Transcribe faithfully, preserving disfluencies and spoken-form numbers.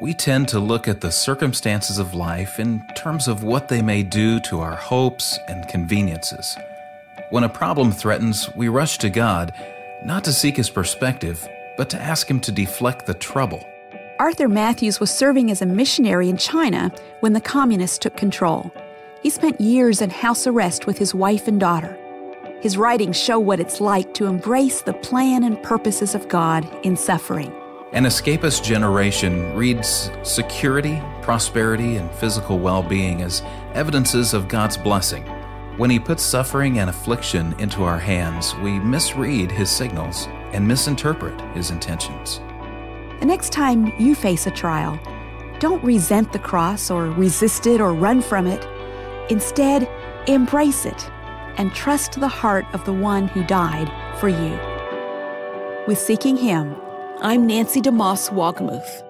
We tend to look at the circumstances of life in terms of what they may do to our hopes and conveniences. When a problem threatens, we rush to God, not to seek His perspective, but to ask Him to deflect the trouble. Arthur Matthews was serving as a missionary in China when the communists took control. He spent years in house arrest with his wife and daughter. His writings show what it's like to embrace the plan and purposes of God in suffering. An escapist generation reads security, prosperity, and physical well-being as evidences of God's blessing. When He puts suffering and affliction into our hands, we misread His signals and misinterpret His intentions. The next time you face a trial, don't resent the cross or resist it or run from it. Instead, embrace it and trust the heart of the one who died for you. With Seeking Him, I'm Nancy DeMoss Wolgemuth.